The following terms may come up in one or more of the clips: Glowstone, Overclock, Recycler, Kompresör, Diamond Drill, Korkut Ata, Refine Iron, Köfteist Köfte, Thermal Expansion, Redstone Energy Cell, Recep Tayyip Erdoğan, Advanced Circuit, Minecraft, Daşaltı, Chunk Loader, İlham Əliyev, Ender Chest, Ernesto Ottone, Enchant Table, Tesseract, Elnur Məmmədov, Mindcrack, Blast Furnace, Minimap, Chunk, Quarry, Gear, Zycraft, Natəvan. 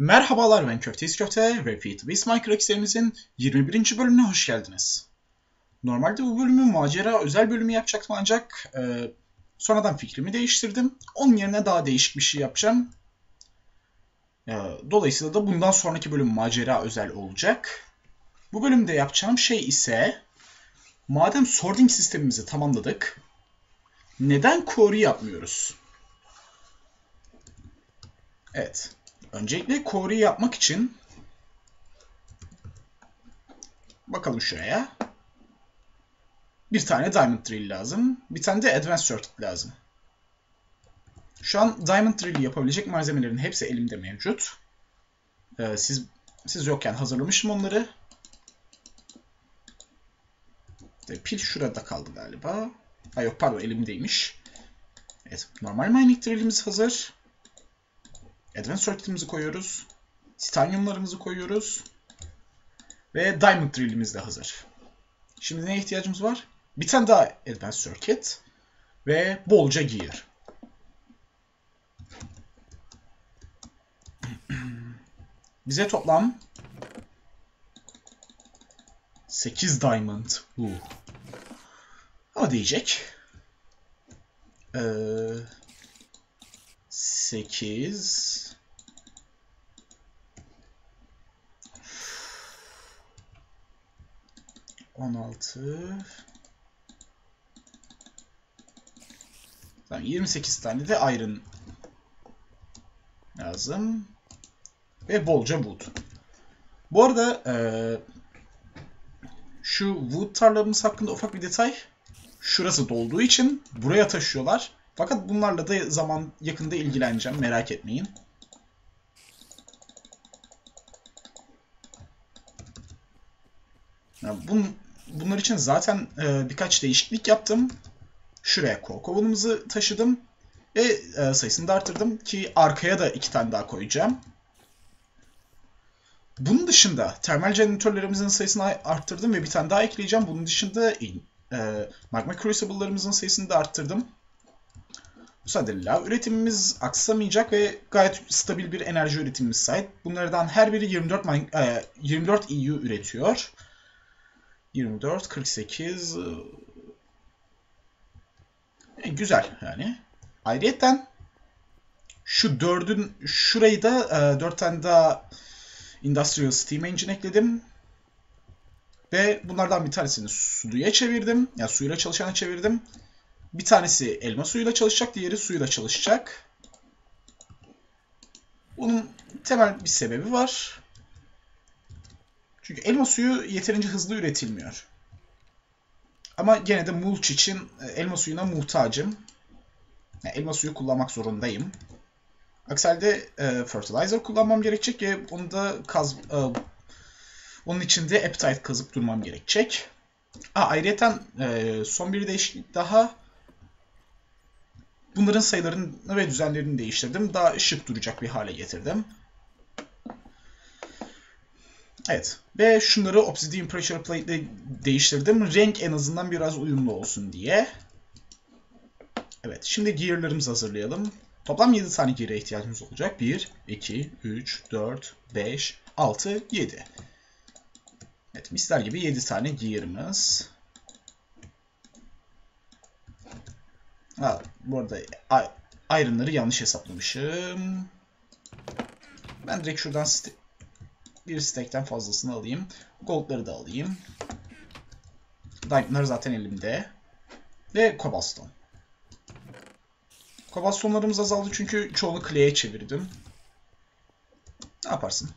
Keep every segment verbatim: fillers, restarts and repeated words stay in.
Merhabalar, ben Köfteist Köfte ve F T B Mindcrack serimizin yirmi birinci bölümüne hoş geldiniz. Normalde bu bölümü macera özel bölümü yapacaktım ancak e, sonradan fikrimi değiştirdim. Onun yerine daha değişik bir şey yapacağım. E, dolayısıyla da bundan sonraki bölüm macera özel olacak. Bu bölümde yapacağım şey ise, madem sorting sistemimizi tamamladık, neden quarry yapmıyoruz? Evet. Öncelikle quarry yapmak için bakalım şuraya. Bir tane Diamond Drill lazım. Bir tane de Advanced Circuit lazım. Şu an Diamond Drill yapabilecek malzemelerin hepsi elimde mevcut. Ee, siz siz yokken hazırlamışım onları. De, pil şurada kaldı galiba. Ha yok, pardon, elimdeymiş. Evet, normal mining drillimiz hazır. Advanced Circuit'imizi koyuyoruz. Titaniumlarımızı koyuyoruz. Ve Diamond Drill'imiz de hazır. Şimdi neye ihtiyacımız var? Bir tane daha Advanced Circuit. Ve bolca Gear. Bize toplam sekiz Diamond. Uh. Ama diyecek. Ee, sekiz. on altı. Tamam, yirmi sekiz tane de iron lazım. Ve bolca wood. Bu arada e, şu wood tarlamız hakkında ufak bir detay. Şurası dolduğu için buraya taşıyorlar. Fakat bunlarla da zaman yakında ilgileneceğim, merak etmeyin. Bun, bunlar için zaten e, birkaç değişiklik yaptım. Şuraya kovanımızı taşıdım. Ve e, sayısını da artırdım ki arkaya da iki tane daha koyacağım. Bunun dışında termal jeneratörlerimizin sayısını arttırdım ve bir tane daha ekleyeceğim. Bunun dışında e, magma crucible'larımızın sayısını da arttırdım. Bu sayede lav üretimimiz aksamayacak ve gayet stabil bir enerji üretimimiz sahip. Bunlardan her biri yirmi dört, e, yirmi dört E U üretiyor. yirmi dört, kırk sekiz... E, güzel yani. Ayrıyeten şu dördün, şurayı da e, dört tane daha Industrial Steam Engine ekledim. Ve bunlardan bir tanesini suya çevirdim. Yani suyla çalışana çevirdim. Bir tanesi elma suyuyla çalışacak, diğeri suyla çalışacak. Bunun temel bir sebebi var. Çünkü elma suyu yeterince hızlı üretilmiyor. Ama gene de mulch için elma suyuna muhtacım. Yani elma suyu kullanmak zorundayım. Aksi halde e, fertilizer kullanmam gerekecek ve onu da kaz, e, onun için de appetite kazıp durmam gerekecek. Aa, ayrıyeten e, son bir değişiklik daha. Bunların sayılarını ve düzenlerini değiştirdim. Daha şık duracak bir hale getirdim. Evet. Ve şunları Obsidian Pressure Plate ile değiştirdim. Renk en azından biraz uyumlu olsun diye. Evet. Şimdi gear'larımızı hazırlayalım. Toplam yedi tane gear'e ihtiyacımız olacak. bir, iki, üç, dört, beş, altı, yedi. Evet. Misler gibi yedi tane gear'ımız. Ha, bu arada iron'ları yanlış hesaplamışım. Ben direkt şuradan st bir stack'ten fazlasını alayım. Gold'ları da alayım. Diamond'ları zaten elimde. Ve cobblestone. Cobblestone'larımız azaldı çünkü çoğunu clay'e çevirdim. Ne yaparsın?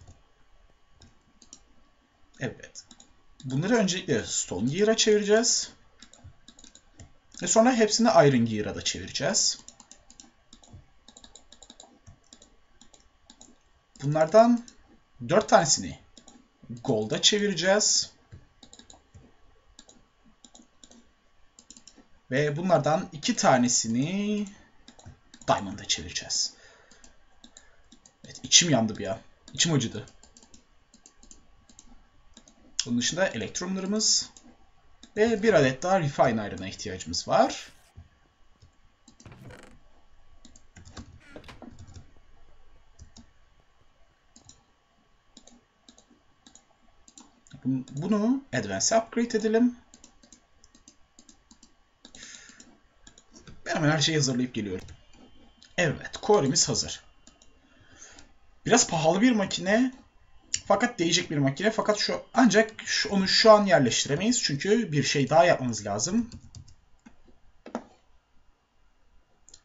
Evet. Bunları öncelikle stone gear'a çevireceğiz. Ve sonra hepsini iron gear'a da çevireceğiz. Bunlardan dört tanesini gold'a çevireceğiz. Ve bunlardan iki tanesini diamond'a çevireceğiz. Evet, içim yandı bir an. İçim acıdı. Bunun dışında elektronlarımız ve bir adet daha Refine Iron'a ihtiyacımız var. Bunu Advanced Upgrade edelim. Ben hemen her şeyi hazırlayıp geliyorum. Evet, Quarry'miz hazır. Biraz pahalı bir makine. Fakat değecek bir makine. Fakat şu ancak onu şu an yerleştiremeyiz. Çünkü bir şey daha yapmamız lazım.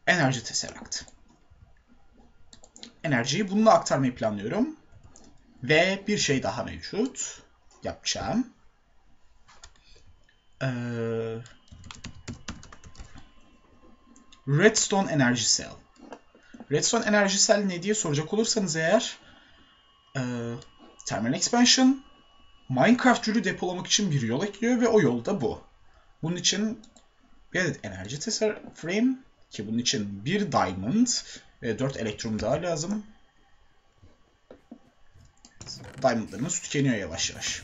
Enerji Tesseract. Enerjiyi bununla aktarmayı planlıyorum. Ve bir şey daha mevcut. Yapacağım. Ee, Redstone Energy Cell. Redstone Energy Cell ne diye soracak olursanız eğer... E, Thermal Expansion Minecraft türü depolamak için bir yol ekliyor ve o yol da bu. Bunun için bir adet Energy Frame ki bunun için bir Diamond ve dört elektrum daha lazım. Diamondlarımız tükeniyor yavaş yavaş.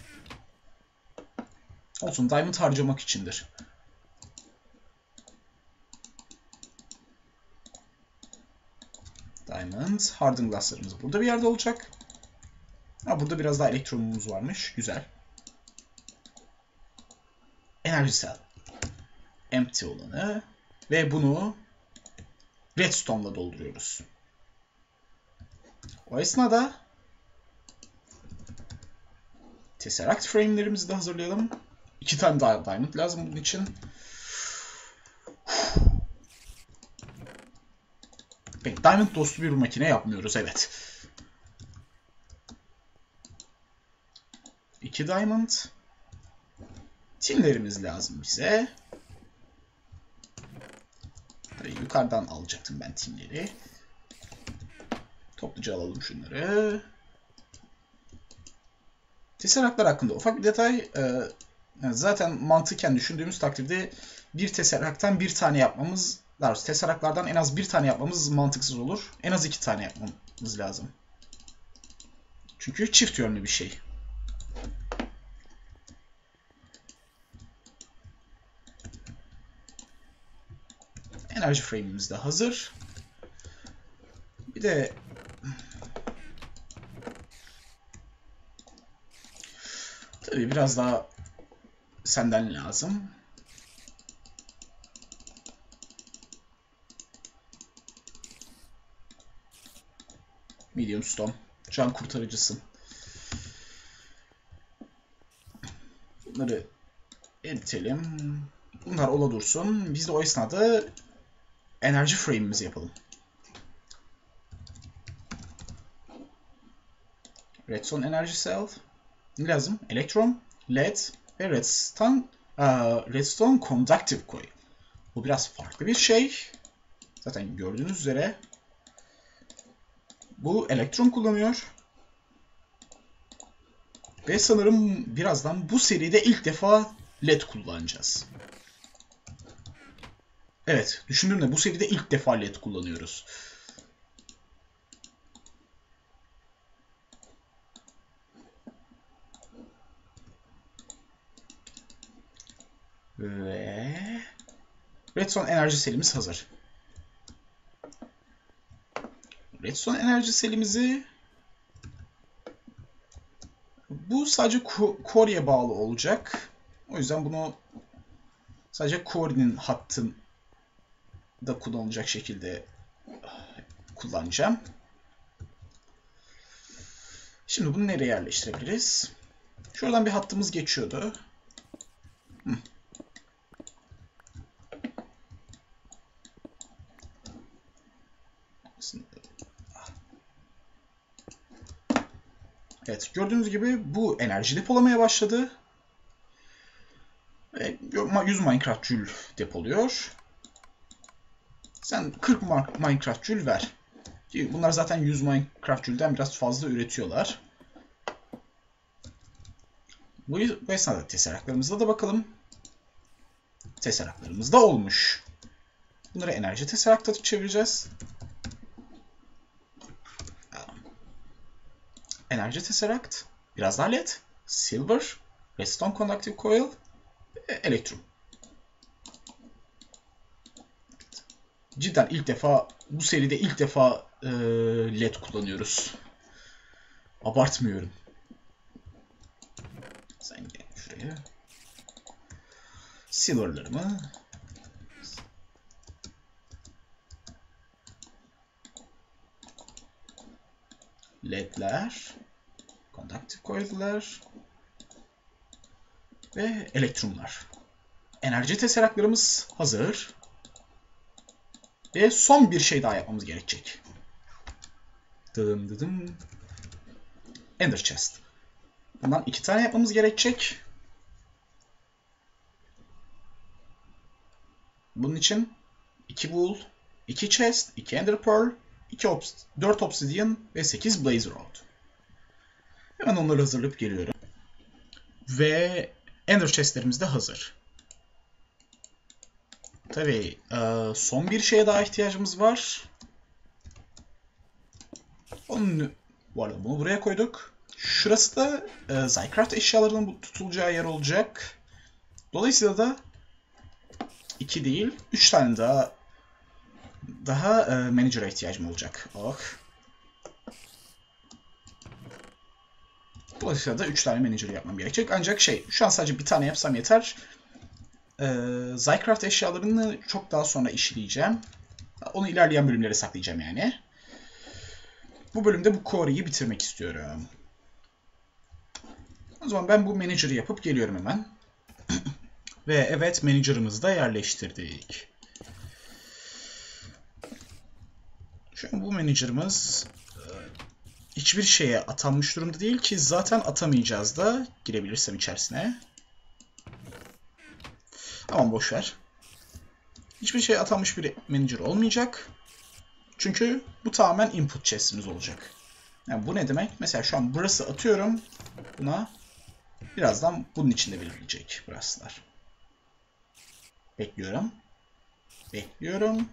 Olsun, Diamond harcamak içindir. Diamond, Hardened Glass'larımız burada bir yerde olacak. Ha, burada biraz daha elektronumuz varmış. Güzel. Energy Cell. Empty olanı. Ve bunu Redstone'la dolduruyoruz. O esnada Tesseract Frame'lerimizi de hazırlayalım. İki tane daha Diamond lazım bunun için. Peki, Diamond dostu bir makine yapmıyoruz. Evet. iki Diamond. Tinlerimiz lazım bize. Tabii yukarıdan alacaktım ben tinleri. Topluca alalım şunları. Tesseractlar hakkında ufak bir detay. Zaten mantıken düşündüğümüz takdirde bir tesseracttan bir tane yapmamız, daha doğrusu tesseractlardan en az bir tane yapmamız mantıksız olur. En az iki tane yapmamız lazım. Çünkü çift yönlü bir şey. Enerji frame'imiz de hazır. Bir de tabii biraz daha senden lazım. Medium stone. Can kurtarıcısın. Bunları eritelim. Bunlar ola dursun. Biz de o esnada enerji frame'imizi yapalım. Redstone Energy Cell. Ne lazım? Elektron, led ve redstone, uh, redstone conductive coil. Bu biraz farklı bir şey. Zaten gördüğünüz üzere bu elektron kullanıyor. Ve sanırım birazdan bu seride ilk defa led kullanacağız. Evet, düşündüğümde bu seride ilk defa led kullanıyoruz. Ve Redstone enerji selimiz hazır. Redstone enerji selimizi bu sadece Quarry'e bağlı olacak. O yüzden bunu sadece Quarry'nin hattın da kullanılacak şekilde kullanacağım. Şimdi bunu nereye yerleştirebiliriz? Şuradan bir hattımız geçiyordu. Hı. Evet, gördüğünüz gibi bu enerji depolamaya başladı. Ve yüz Minecraft Joule depoluyor. Sen kırk Minecraft Joule ver. Bunlar zaten yüz Minecraft Joule'den biraz fazla üretiyorlar. Bu esnada tesseractlarımızda da bakalım. Tesseractlarımız da olmuş. Bunları enerji tesseract'a çevireceğiz. Enerji Tesseract. Biraz daha led. Silver. Redstone Conductive Coil. Elektrum. Cidden ilk defa, bu seride ilk defa e, led kullanıyoruz. Abartmıyorum. Sen gel şuraya. Silver'larımı. Ledler. Conductive coil'lar. Ve elektronlar. Enerji tesseractlarımız hazır. Ve son bir şey daha yapmamız gerekecek. Dım dım. Ender Chest. Bundan iki tane yapmamız gerekecek. Bunun için iki wool, iki chest, iki ender pearl, iki obs dört obsidian ve sekiz blaze rod. Hemen onları hazırlayıp geliyorum. Ve ender chestlerimiz de hazır. Tabii son bir şeye daha ihtiyacımız var. Onun, bu arada bunu buraya koyduk. Şurası da e, Zycraft eşyalarının tutulacağı yer olacak. Dolayısıyla da iki değil, üç tane daha daha e, manager'a ihtiyacım olacak. Oh. Dolayısıyla da üç tane manager yapmam gerekecek. Ancak şey, şu an sadece bir tane yapsam yeter. E, Zycraft eşyalarını çok daha sonra işleyeceğim. Onu ilerleyen bölümlere saklayacağım yani. Bu bölümde bu Quarry'yi bitirmek istiyorum. O zaman ben bu manager'ı yapıp geliyorum hemen. Ve evet, manager'ımızı da yerleştirdik. Şu an bu manager'ımız hiçbir şeye atanmış durumda değil ki zaten atamayacağız da, girebilirsem içerisine. Tamam, boşver. Hiçbir şeye atanmış bir manager olmayacak. Çünkü bu tamamen input chest'imiz olacak. Yani bu ne demek? Mesela şu an burası atıyorum. Buna birazdan bunun içinde belirleyecek burasılar. Bekliyorum. Bekliyorum.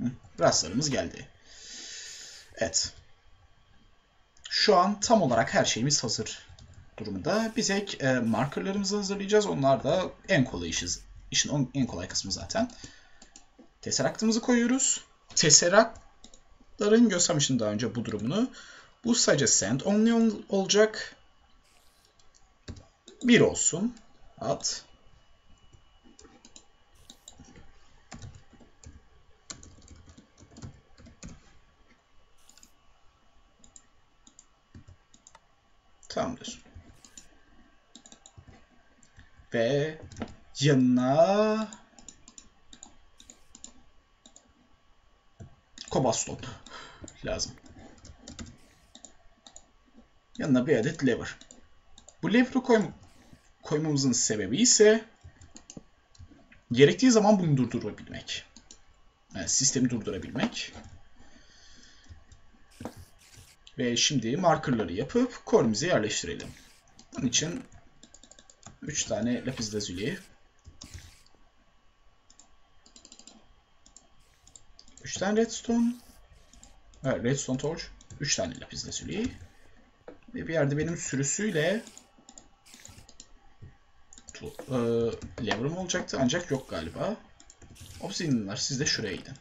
Hı, burasılarımız geldi. Evet. Şu an tam olarak her şeyimiz hazır durumda. Bir tek e, markerlarımızı hazırlayacağız. Onlar da en kolay işiz. İşin en kolay kısmı zaten. Tesseract'ımızı koyuyoruz. Tesseract'ların göstermiştim daha önce bu durumunu. Bu sadece send only olacak. bir olsun. At. Tamamdır. Ve yanına Kobaston lazım. Yanına bir adet lever. Bu lever'ı koym koymamızın sebebi ise gerektiği zaman bunu durdurabilmek. Yani sistemi durdurabilmek. Ve şimdi markerları yapıp Quarry'mize yerleştirelim. Bunun için üç tane lapis lazuli, üç tane redstone, evet, redstone torch, üç tane lapis lazuli ve bir yerde benim sürüsüyle tu, e, lever'ım olacaktı ancak yok galiba. Obsidianlar, siz de şuraya gidin.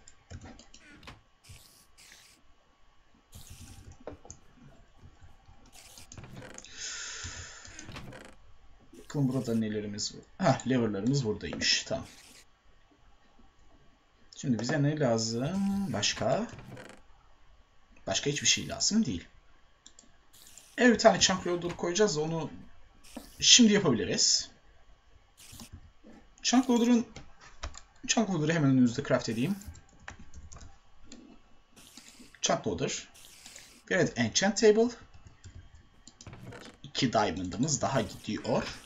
Bakın burada nelerimiz var. Ha, lever'larımız buradaymış. Tamam. Şimdi bize ne lazım? Başka? Başka hiçbir şey lazım değil. Evet, bir tane Chunk Loader koyacağız da onu şimdi yapabiliriz. Chunk Loader'ın Chunk Loader'ı hemen önümüzde craft edeyim. Chunk Loader. Bir adet Enchant Table. İki diamond'ımız daha gidiyor.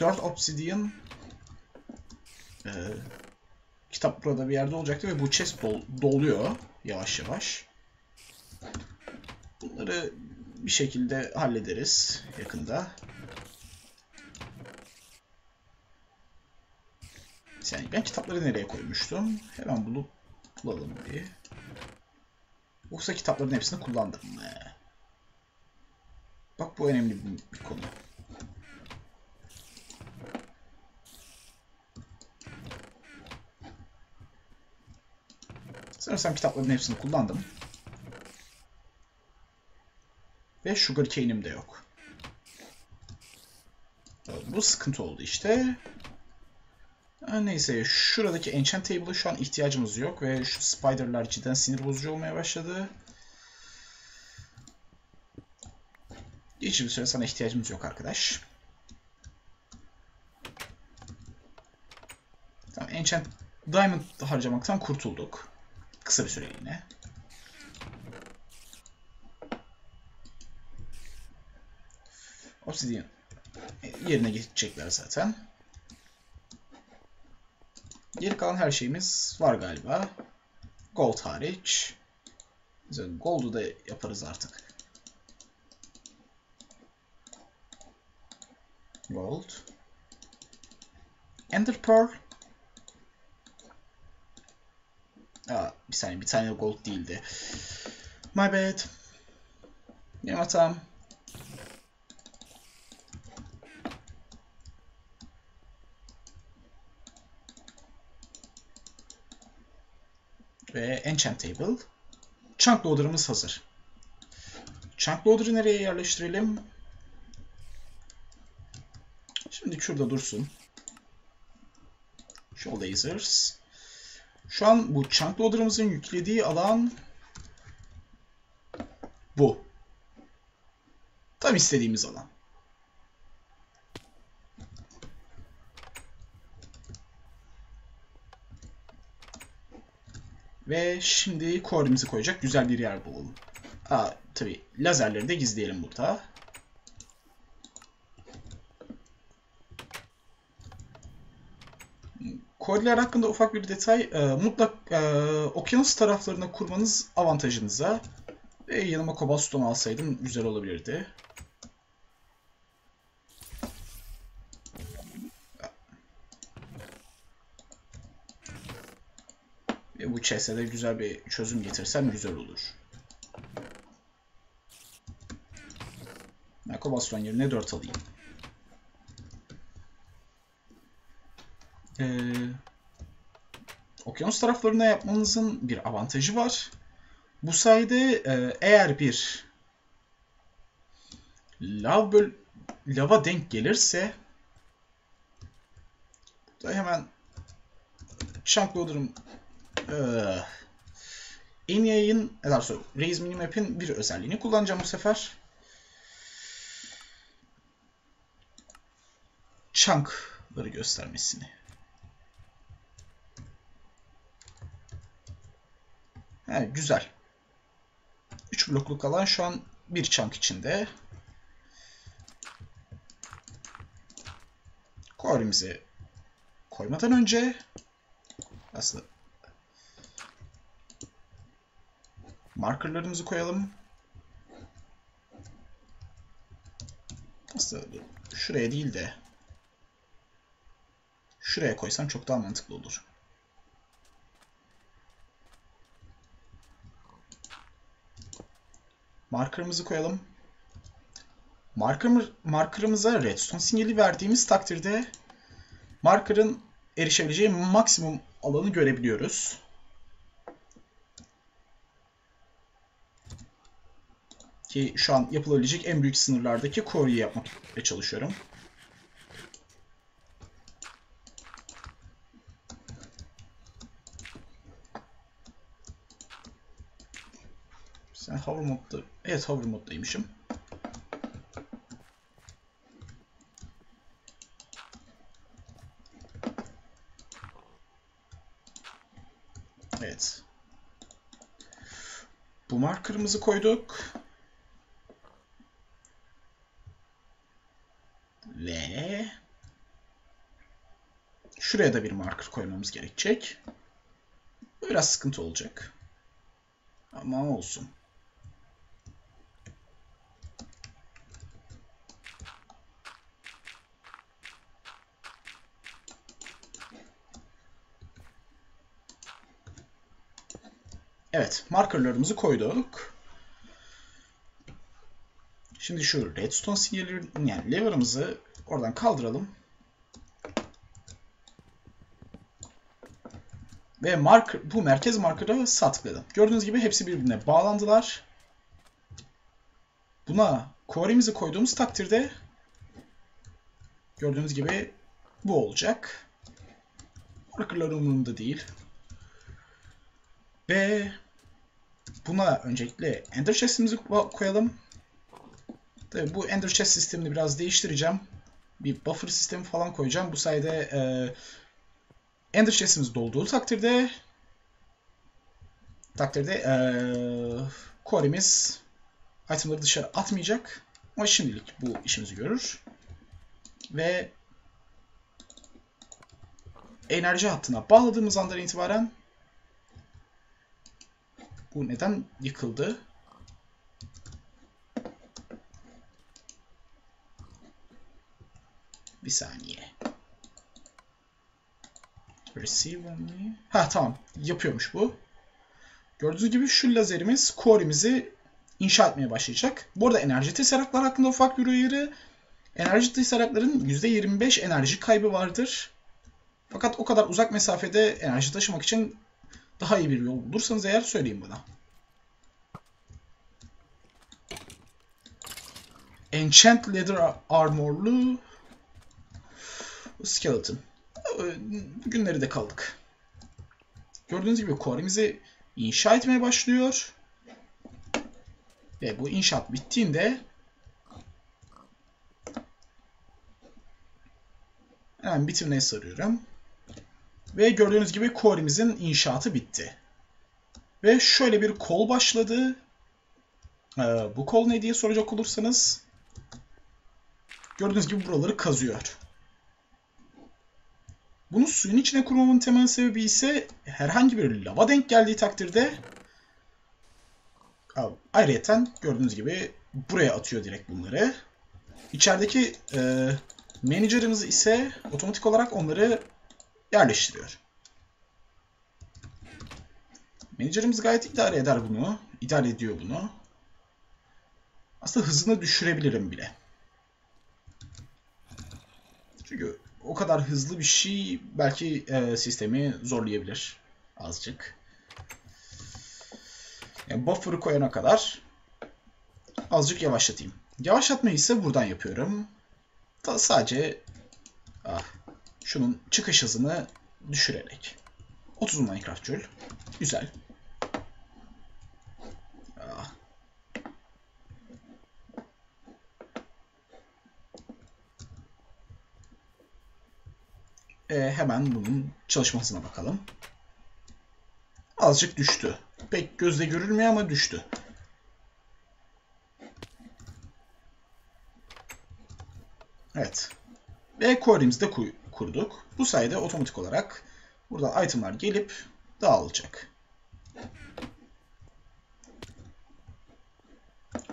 dört obsidian. Ee, kitap burada bir yerde olacaktı ve bu chest dol doluyor yavaş yavaş. Bunları bir şekilde hallederiz yakında. Yani ben kitapları nereye koymuştum? Hemen bulup bulalım bir. Yoksa kitapların hepsini kullandım mı? Bak, bu önemli bir konu. Sanırsam kitapların hepsini kullandım. Ve sugar cane'im de yok. Bu sıkıntı oldu işte. Neyse, şuradaki enchant table'a şu an ihtiyacımız yok ve şu spider'lar cidden sinir bozucu olmaya başladı. Hiçbir süre sana ihtiyacımız yok arkadaş. Tamam, enchant diamond harcamaktan kurtulduk. Kısa bir süreliğine. Obsidian yerine geçecekler zaten. Geri kalan her şeyimiz var galiba. Gold hariç. Gold'u da yaparız artık. Gold. Ender Pearl. Aa, bir saniye, bir tane gold değildi. My bad. Benim hatam. Ve Enchant Table. Chunk Loader'ımız hazır. Chunk Loader'ı nereye yerleştirelim? Şimdi şurada dursun. Şu lasers. Şu an bu Chunk Loader'ımızın yüklediği alan bu. Tam istediğimiz alan. Ve şimdi Quarry'mizi koyacak güzel bir yer bulalım. Aa, tabii lazerleri de gizleyelim burada. Quarry'ler hakkında ufak bir detay. E, mutlak e, okyanus taraflarına kurmanız avantajınıza. Ve yanıma cobblestone alsaydım güzel olabilirdi. Bu chest'e de güzel bir çözüm getirsem güzel olur. Cobblestone yerine dört alayım. Ee, okyanus taraflarına yapmanızın bir avantajı var. Bu sayede eğer bir lav böl lava denk gelirse da hemen Chunk Loader'ım Ee, en yayın, daha sonra Raise Minimap'in bir özelliğini kullanacağım bu sefer. Chunk'ları göstermesini. He, güzel. üç blokluk alan şu an bir chunk içinde. Quarry'mizi koymadan önce aslında markerlarımızı koyalım. Aslında şuraya değil de şuraya koysam çok daha mantıklı olur. Markerımızı koyalım. Marker, markerımıza redstone sinyali verdiğimiz takdirde markerın erişebileceği maksimum alanı görebiliyoruz. Ki şu an yapılabilecek en büyük sınırlardaki quarry'yi yapmaya çalışıyorum. Sen hover modda... Evet, hover moddaymışım. Evet. Bu markerımızı koyduk. Ve şuraya da bir marker koymamız gerekecek. Biraz sıkıntı olacak. Ama olsun. Evet, markerlarımızı koyduk. Şimdi şu redstone sinyalini, yani lever'ımızı oradan kaldıralım. Ve marker, bu merkez marker'a sağ tıkladım. Gördüğünüz gibi hepsi birbirine bağlandılar. Buna quarry'mizi koyduğumuz takdirde gördüğünüz gibi bu olacak. Worker'ların umurumda değil. Ve buna öncelikle Ender Chest'imizi koyalım. Tabii bu Ender Chest sistemini biraz değiştireceğim. Bir buffer sistemi falan koyacağım. Bu sayede e, Ender Chest'imiz dolduğu takdirde takdirde e, quarry'miz itemları dışarı atmayacak. Ama şimdilik bu işimizi görür. Ve enerji hattına bağladığımız andan itibaren bu neden yıkıldı? Bir saniye. Receive only. Ha tamam. Yapıyormuş bu. Gördüğünüz gibi şu lazerimiz quarry'mizi inşa etmeye başlayacak. Bu arada enerji tesseractlar hakkında ufak bir uyarı. Enerji tesseractların yüzde yirmi beş enerji kaybı vardır. Fakat o kadar uzak mesafede enerji taşımak için daha iyi bir yol bulursanız eğer söyleyin bana. Enchant Leather Armorlu Skeleton. Bugünleri de kaldık. Gördüğünüz gibi quarry'mizi inşa etmeye başlıyor. Ve bu inşaat bittiğinde hemen bitirmeye sarıyorum. Ve gördüğünüz gibi quarry'mizin inşaatı bitti. Ve şöyle bir kol başladı. Ee, bu kol ne diye soracak olursanız. Gördüğünüz gibi buraları kazıyor. Bunu suyun içine kurmamın temel sebebi ise herhangi bir lava denk geldiği takdirde ayrıca gördüğünüz gibi buraya atıyor direkt bunları. İçerideki e, manager'ımız ise otomatik olarak onları yerleştiriyor. Manager'ımız gayet idare eder bunu. İdare ediyor bunu. Aslında hızını düşürebilirim bile. Çünkü o kadar hızlı bir şey belki e, sistemi zorlayabilir. Azıcık. Yani buffer'ı koyana kadar azıcık yavaşlatayım. Yavaşlatmayı ise buradan yapıyorum. Ta sadece ah, şunun çıkış hızını düşürerek. otuz Minecraft Joule. Güzel. Ah. E, hemen bunun çalışmasına bakalım. Azıcık düştü. Pek gözle görülmüyor ama düştü. Evet. Ve quarry'mizi de kurduk. Bu sayede otomatik olarak buradan itemlar gelip dağılacak.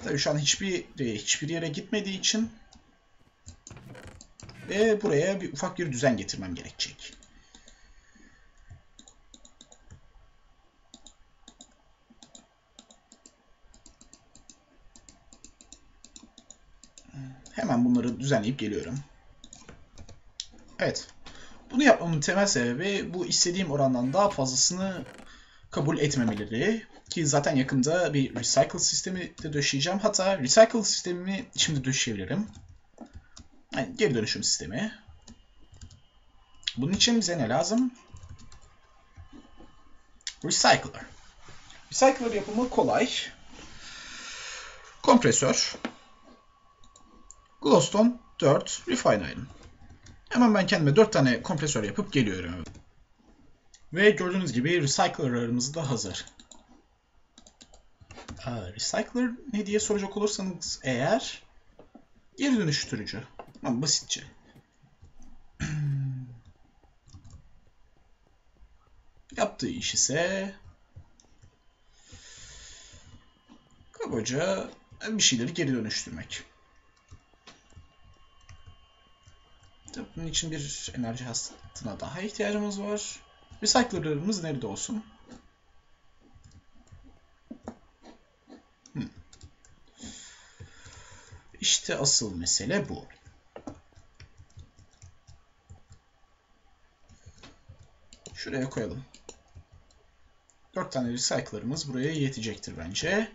Tabii şu an hiçbir hiçbir yere gitmediği için ve buraya bir ufak bir düzen getirmem gerekecek. Hemen bunları düzenleyip geliyorum. Evet. Bunu yapmamın temel sebebi bu istediğim orandan daha fazlasını kabul etmemeleri. Ki zaten yakında bir recycle sistemi de döşeyeceğim. Hatta recycle sistemini şimdi döşeyebilirim. Yani geri dönüşüm sistemi. Bunun için bize ne lazım? Recycler. Recycler yapımı kolay. Kompresör. Glowstone dört, Refine Iron. Hemen ben kendime dört tane kompresör yapıp geliyorum. Ve gördüğünüz gibi recycler'larımız da hazır. Aa, recycler ne diye soracak olursanız eğer geri dönüştürücü. Ama basitçe. Yaptığı iş ise kabaca bir şeyleri geri dönüştürmek. Bunun için bir enerji hattına daha ihtiyacımız var. Recycler'larımız nerede olsun? Hmm. İşte asıl mesele bu. Şuraya koyalım. dört tane recycler'ımız buraya yetecektir bence.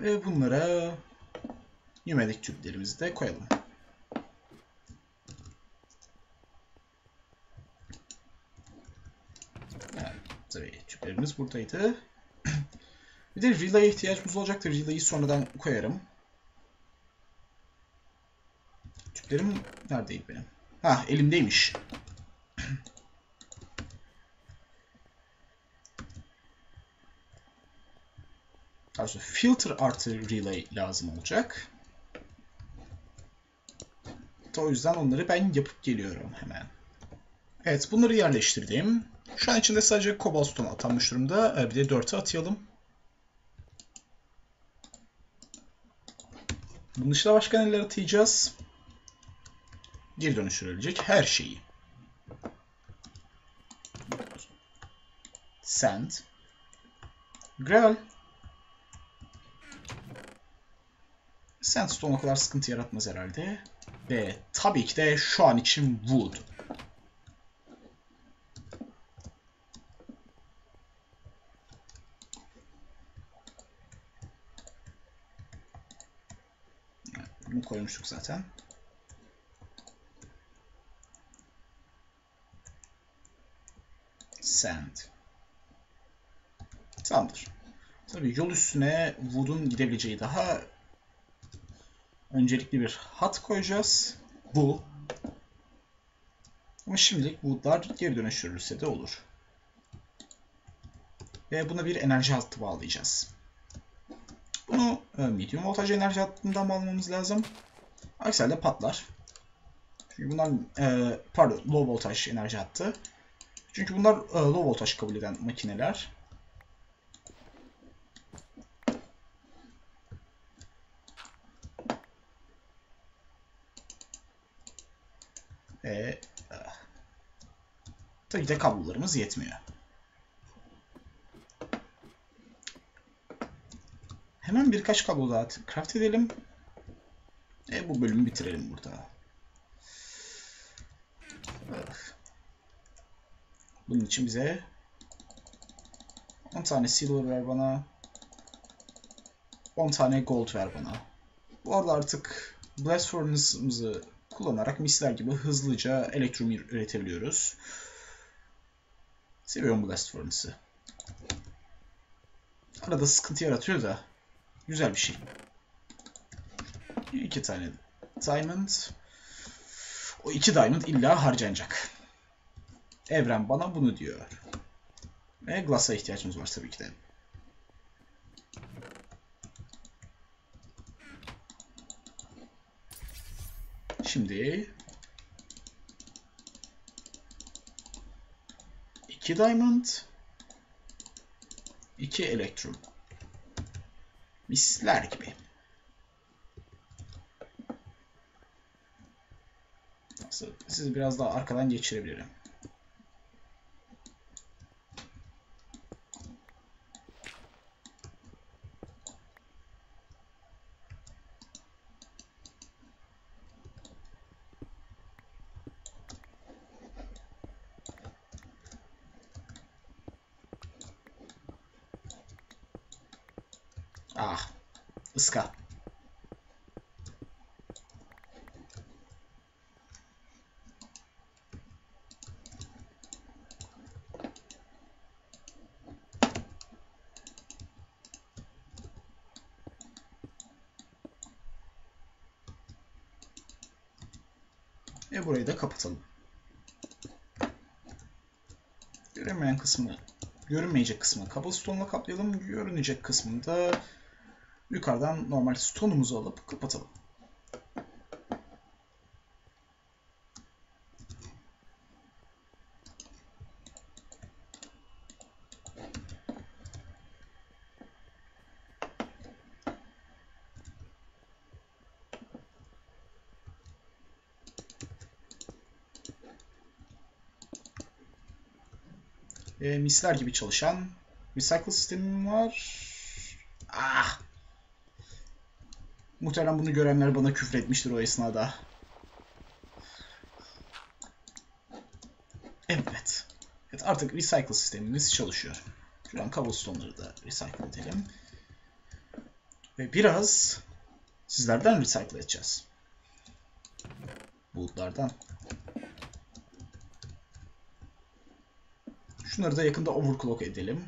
Ve bunlara yümelik küplerimizi de koyalım. Evet, tabii küplerimiz buradaydı. Bir de Relay'e ihtiyacımız olacaktır. Relay'i sonradan koyarım. Küplerim neredeydi benim? Ha, elimdeymiş. Aslında filter artı relay lazım olacak. O yüzden onları ben yapıp geliyorum hemen. Evet, bunları yerleştirdim. Şu an içinde sadece cobblestone atanmış durumda. Bir de dört'e atayalım. Bunun dışında başka neler atayacağız? Geri dönüştürülecek her şeyi. Sand. Gravel. Sandstone o kadar sıkıntı yaratmaz herhalde. Ve tabii ki de şu an için wood. Bunu koymuştuk zaten. Sand. Tamamdır. Tabii yol üstüne wood'un gidebileceği daha öncelikli bir hat koyacağız. Bu. Ama şimdilik wood'lar geri dönüştürülse de olur. Ve buna bir enerji hattı bağlayacağız. Bunu medium voltaj enerji hattından bağlamamız lazım. Aksi halde patlar. Çünkü bunlar e, pardon low voltaj enerji hattı. Çünkü bunlar e, low voltaj kabul eden makineler. Ve tabii de kablolarımız yetmiyor. Hemen birkaç kablo daha craft edelim. E, bu bölümü bitirelim burada. Bunun için bize on tane silver ver bana. on tane gold ver bana. Bu arada artık Blast Furnace'ımızı kullanarak misler gibi hızlıca elektrum üretebiliyoruz. Seviyorum Blast Furnace'ı. Arada sıkıntı yaratıyor da güzel bir şey. İki tane diamond. O iki diamond illa harcanacak. Evren bana bunu diyor. Ve glass'a ihtiyacımız var tabii ki de. Şimdi iki diamond, iki elektrum. Misler gibi. Sizi biraz daha arkadan geçirebilirim. Ah, ıska. Ve burayı da kapatalım. Görünmeyen kısmını, görünmeyecek kısmını cobblestone'la kaplayalım. Görünecek kısmını da yukarıdan normal stone'umuzu alıp kapatalım. E, misler gibi çalışan recycle sistemim var. Ah! Muhtemelen bunu görenler bana küfretmiştir o esnada. Evet. Evet, artık recycle sistemimiz çalışıyor. Şuradan cobblestone'ları da recycle edelim. Ve biraz sizlerden recycle edeceğiz. Bulutlardan. Şunları da yakında overclock edelim.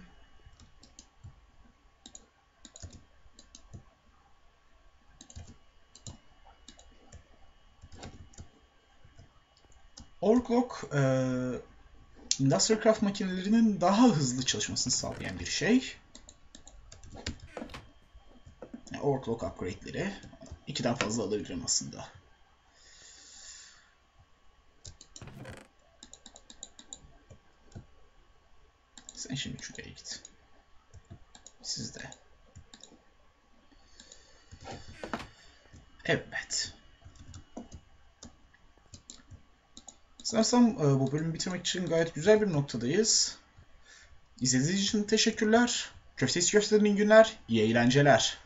Overclock, e, Industrial Craft makinelerinin daha hızlı çalışmasını sağlayan bir şey. Yani overclock upgrade'leri. İkiden fazla alabilirim aslında. Sen şimdi şuraya git. Siz de. Evet. Sanırsam bu bölümü bitirmek için gayet güzel bir noktadayız. İzlediğiniz için teşekkürler. Köfteist Köfte'nin günler, iyi eğlenceler.